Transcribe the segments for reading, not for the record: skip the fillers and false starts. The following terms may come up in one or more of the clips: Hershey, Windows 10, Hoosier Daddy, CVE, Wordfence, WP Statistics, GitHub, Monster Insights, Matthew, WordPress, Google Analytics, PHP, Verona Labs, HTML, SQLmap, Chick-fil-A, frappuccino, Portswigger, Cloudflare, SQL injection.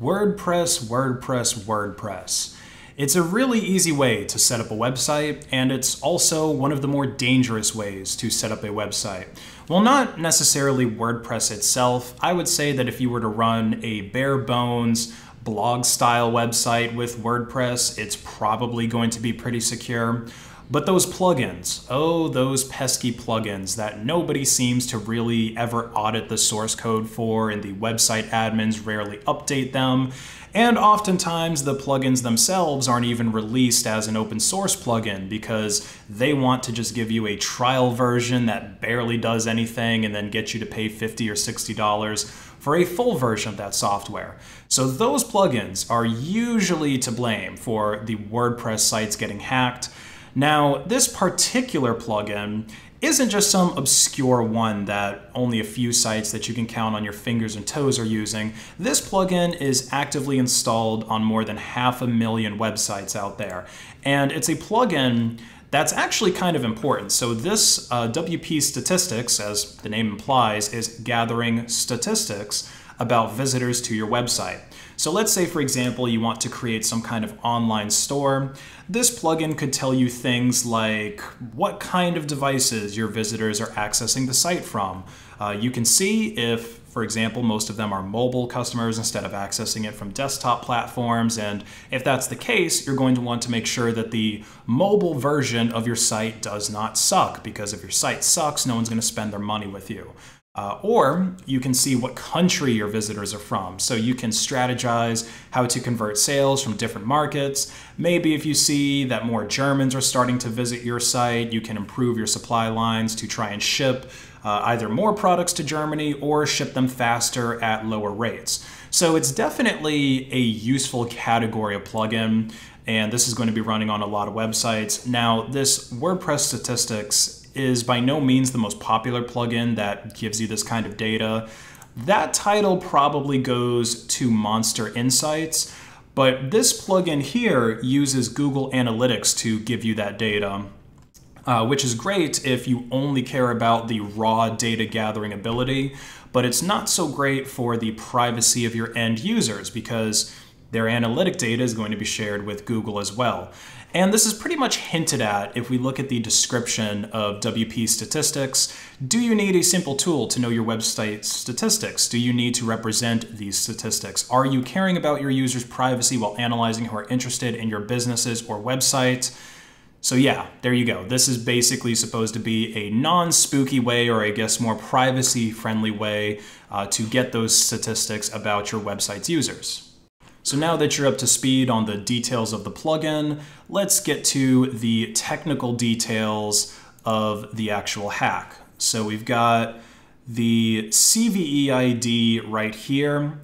WordPress, WordPress, WordPress. It's a really easy way to set up a website, and it's also one of the more dangerous ways to set up a website. Well, not necessarily WordPress itself. I would say that if you were to run a bare bones blog style website with WordPress, it's probably going to be pretty secure. But those plugins, oh, those pesky plugins that nobody seems to really ever audit the source code for, and the website admins rarely update them. And oftentimes the plugins themselves aren't even released as an open source plugin because they want to just give you a trial version that barely does anything and then get you to pay $50 or $60 for a full version of that software. So those plugins are usually to blame for the WordPress sites getting hacked. Now, this particular plugin isn't just some obscure one that only a few sites that you can count on your fingers and toes are using. This plugin is actively installed on more than 500,000 websites out there. And it's a plugin that's actually kind of important. So this WP Statistics, as the name implies, is gathering statistics about visitors to your website. So let's say, for example, you want to create some kind of online store. This plugin could tell you things like what kind of devices your visitors are accessing the site from. You can see if, for example, most of them are mobile customers instead of accessing it from desktop platforms. And if that's the case, you're going to want to make sure that the mobile version of your site does not suck, because if your site sucks, no one's going to spend their money with you. Or you can see what country your visitors are from. So you can strategize how to convert sales from different markets. Maybe if you see that more Germans are starting to visit your site, you can improve your supply lines to try and ship either more products to Germany or ship them faster at lower rates. So it's definitely a useful category of plugin, and this is going to be running on a lot of websites. Now, this WordPress Statistics is by no means the most popular plugin that gives you this kind of data. That title probably goes to Monster Insights, but this plugin here uses Google Analytics to give you that data, which is great if you only care about the raw data gathering ability, but it's not so great for the privacy of your end users because their analytic data is going to be shared with Google as well. And this is pretty much hinted at if we look at the description of WP Statistics. Do you need a simple tool to know your website statistics? Do you need to represent these statistics? Are you caring about your users' privacy while analyzing who are interested in your businesses or websites? So yeah, there you go. This is basically supposed to be a non-spooky way, or I guess more privacy-friendly way to get those statistics about your website's users. So now that you're up to speed on the details of the plugin, let's get to the technical details of the actual hack. So we've got the CVE ID right here.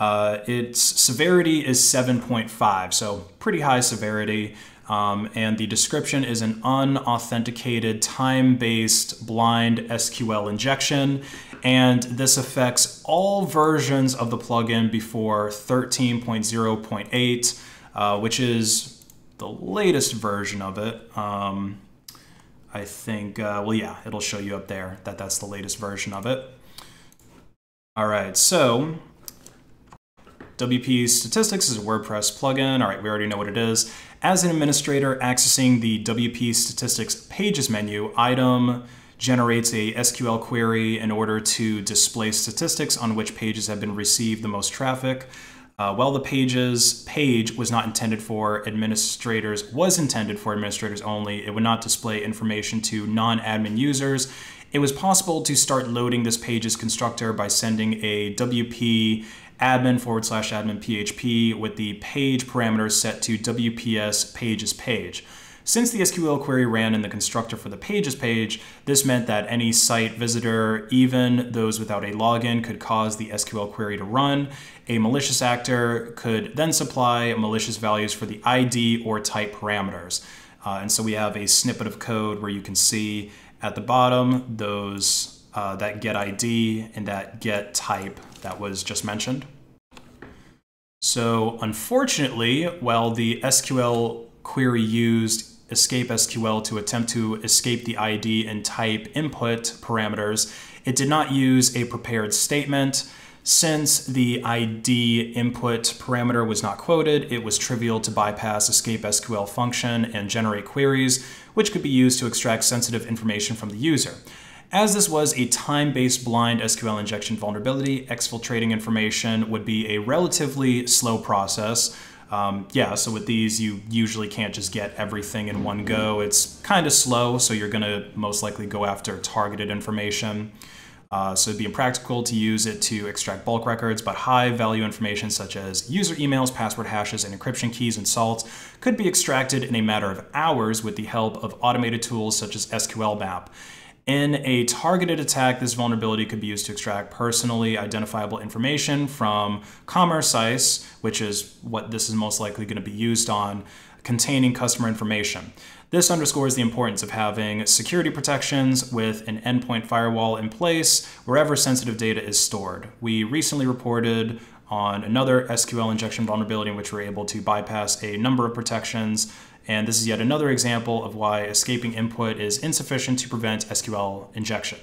Its severity is 7.5, so pretty high severity. And the description is an unauthenticated time-based blind SQL injection. And this affects all versions of the plugin before 13.0.8, which is the latest version of it. I think, well, yeah, it'll show you up there that that's the latest version of it. All right, so WP Statistics is a WordPress plugin. All right, we already know what it is. As an administrator accessing the WP Statistics Pages menu, item generates a SQL query in order to display statistics on which pages have been received the most traffic. While the pages page was not intended for administrators, was intended for administrators only, it would not display information to non-admin users. It was possible to start loading this page's constructor by sending a WP admin /admin PHP with the page parameters set to WPS pages page. Since the SQL query ran in the constructor for the pages page, this meant that any site visitor, even those without a login, could cause the SQL query to run. A malicious actor could then supply malicious values for the ID or type parameters. And so we have a snippet of code where you can see at the bottom those that get ID and that get type that was just mentioned. So unfortunately, while the SQL query used escape SQL to attempt to escape the ID and type input parameters, it did not use a prepared statement. Since the ID input parameter was not quoted, it was trivial to bypass escape SQL function and generate queries, which could be used to extract sensitive information from the user. As this was a time-based blind SQL injection vulnerability, exfiltrating information would be a relatively slow process. So with these, you usually can't just get everything in one go. It's kind of slow, so you're gonna most likely go after targeted information. So it'd be impractical to use it to extract bulk records, but high value information such as user emails, password hashes, and encryption keys and salts could be extracted in a matter of hours with the help of automated tools such as SQLmap. In a targeted attack, this vulnerability could be used to extract personally identifiable information from commerce sites, which is what this is most likely going to be used on, containing customer information. This underscores the importance of having security protections with an endpoint firewall in place wherever sensitive data is stored. We recently reported on another SQL injection vulnerability in which we were able to bypass a number of protections, and this is yet another example of why escaping input is insufficient to prevent SQL injection.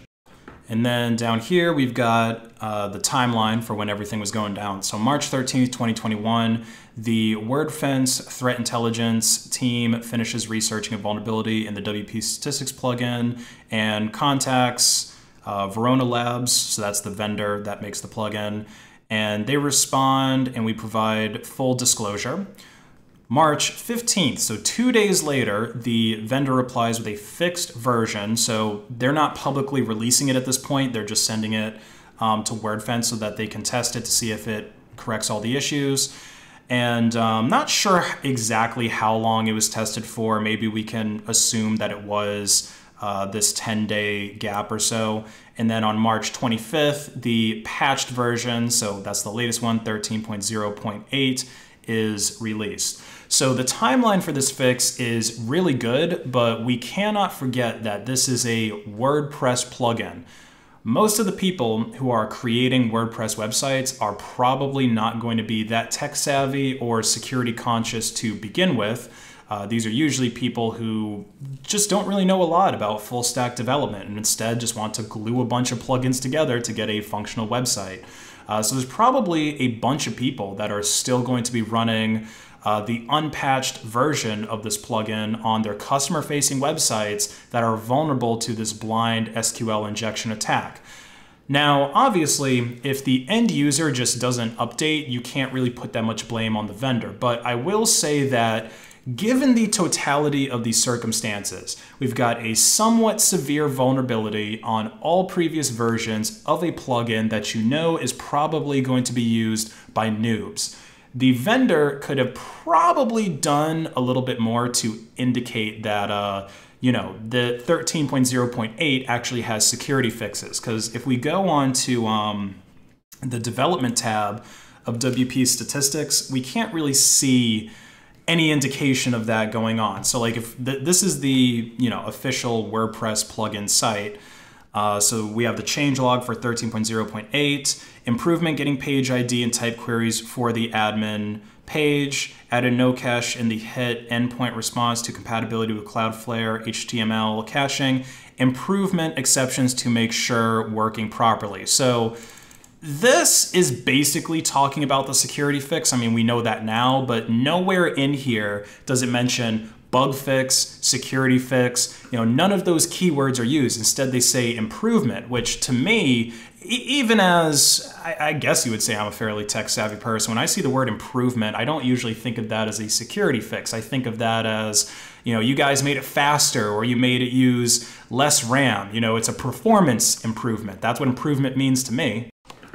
And then down here, we've got the timeline for when everything was going down. So March 13th, 2021, the Wordfence threat intelligence team finishes researching a vulnerability in the WP Statistics plugin and contacts Verona Labs, so that's the vendor that makes the plugin, and they respond and we provide full disclosure. March 15th, so 2 days later, the vendor replies with a fixed version. So they're not publicly releasing it at this point. They're just sending it to Wordfence so that they can test it to see if it corrects all the issues. And not sure exactly how long it was tested for. Maybe we can assume that it was this 10-day gap or so. And then on March 25th, the patched version, so that's the latest one, 13.0.8, is released. So the timeline for this fix is really good, but we cannot forget that this is a WordPress plugin. Most of the people who are creating WordPress websites are probably not going to be that tech savvy or security conscious to begin with. These are usually people who just don't really know a lot about full stack development and instead just want to glue a bunch of plugins together to get a functional website. So there's probably a bunch of people that are still going to be running the unpatched version of this plugin on their customer-facing websites that are vulnerable to this blind SQL injection attack. Now, obviously, if the end user just doesn't update, you can't really put that much blame on the vendor. But I will say that given the totality of these circumstances, we've got a somewhat severe vulnerability on all previous versions of a plugin that you know is probably going to be used by noobs. The vendor could have probably done a little bit more to indicate that, the 13.0.8 actually has security fixes. Because if we go on to the development tab of WP Statistics, we can't really see any indication of that going on. So like if this is the official WordPress plugin site, so we have the change log for 13.0.8, improvement getting page ID and type queries for the admin page, added no cache in the hit endpoint response to compatibility with Cloudflare, HTML caching, improvement exceptions to make sure working properly. So this is basically talking about the security fix. I mean, we know that now, but nowhere in here does it mention bug fix, security fix. None of those keywords are used. Instead, they say improvement, which to me, even as I guess you would say I'm a fairly tech savvy person, when I see the word improvement, I don't usually think of that as a security fix. I think of that as, you guys made it faster or you made it use less RAM. It's a performance improvement. That's what improvement means to me.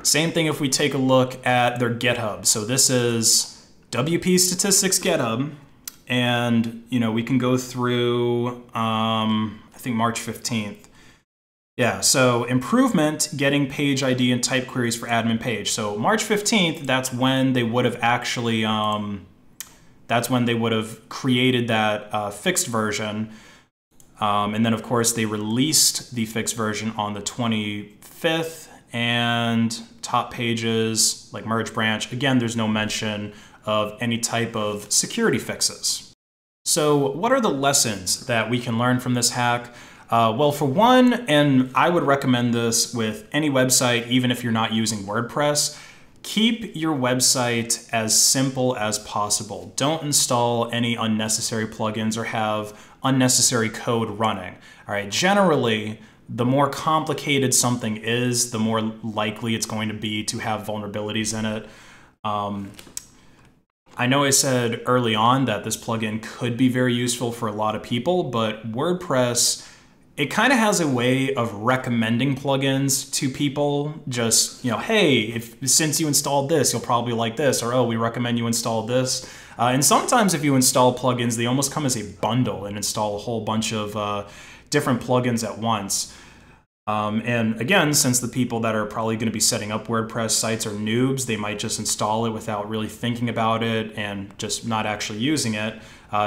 Same thing if we take a look at their GitHub. So this is WP Statistics GitHub. And, we can go through, I think March 15th. Yeah, so improvement getting page ID and type queries for admin page. So March 15th, that's when they would have actually, that's when they would have created that fixed version. And then of course they released the fixed version on the 25th. And top pages like merge branch. Again, there's no mention of any type of security fixes. So what are the lessons that we can learn from this hack? Well, for one, and I would recommend this with any website, even if you're not using WordPress, keep your website as simple as possible. Don't install any unnecessary plugins or have unnecessary code running. All right, generally, the more complicated something is, the more likely it's going to be to have vulnerabilities in it. I know I said early on that this plugin could be very useful for a lot of people, but WordPress, it kind of has a way of recommending plugins to people. Just, you know, hey, since you installed this, you'll probably like this, or oh, we recommend you install this. And sometimes if you install plugins, they almost come as a bundle and install a whole bunch of different plugins at once. And again, since the people that are probably going to be setting up WordPress sites are noobs, they might just install it without really thinking about it and just not actually using it.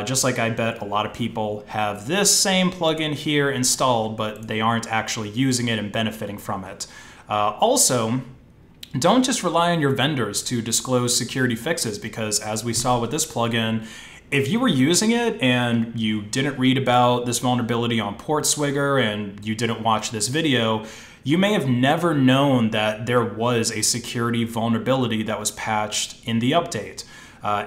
Just like I bet a lot of people have this same plugin here installed, but they aren't actually using it and benefiting from it. Also, don't just rely on your vendors to disclose security fixes, because as we saw with this plugin, if you were using it and you didn't read about this vulnerability on Portswigger and you didn't watch this video, you may have never known that there was a security vulnerability that was patched in the update.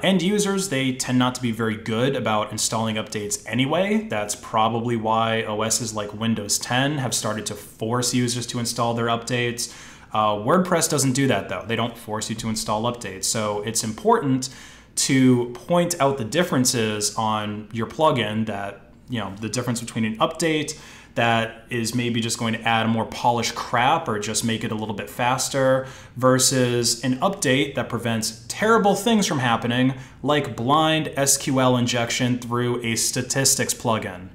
End users, they tend not to be very good about installing updates anyway. That's probably why OSs like Windows 10 have started to force users to install their updates. WordPress doesn't do that though. They don't force you to install updates. So it's important to point out the differences on your plugin, that, you know, the difference between an update that is maybe just going to add a more polished crap or just make it a little bit faster versus an update that prevents terrible things from happening, like blind SQL injection through a statistics plugin.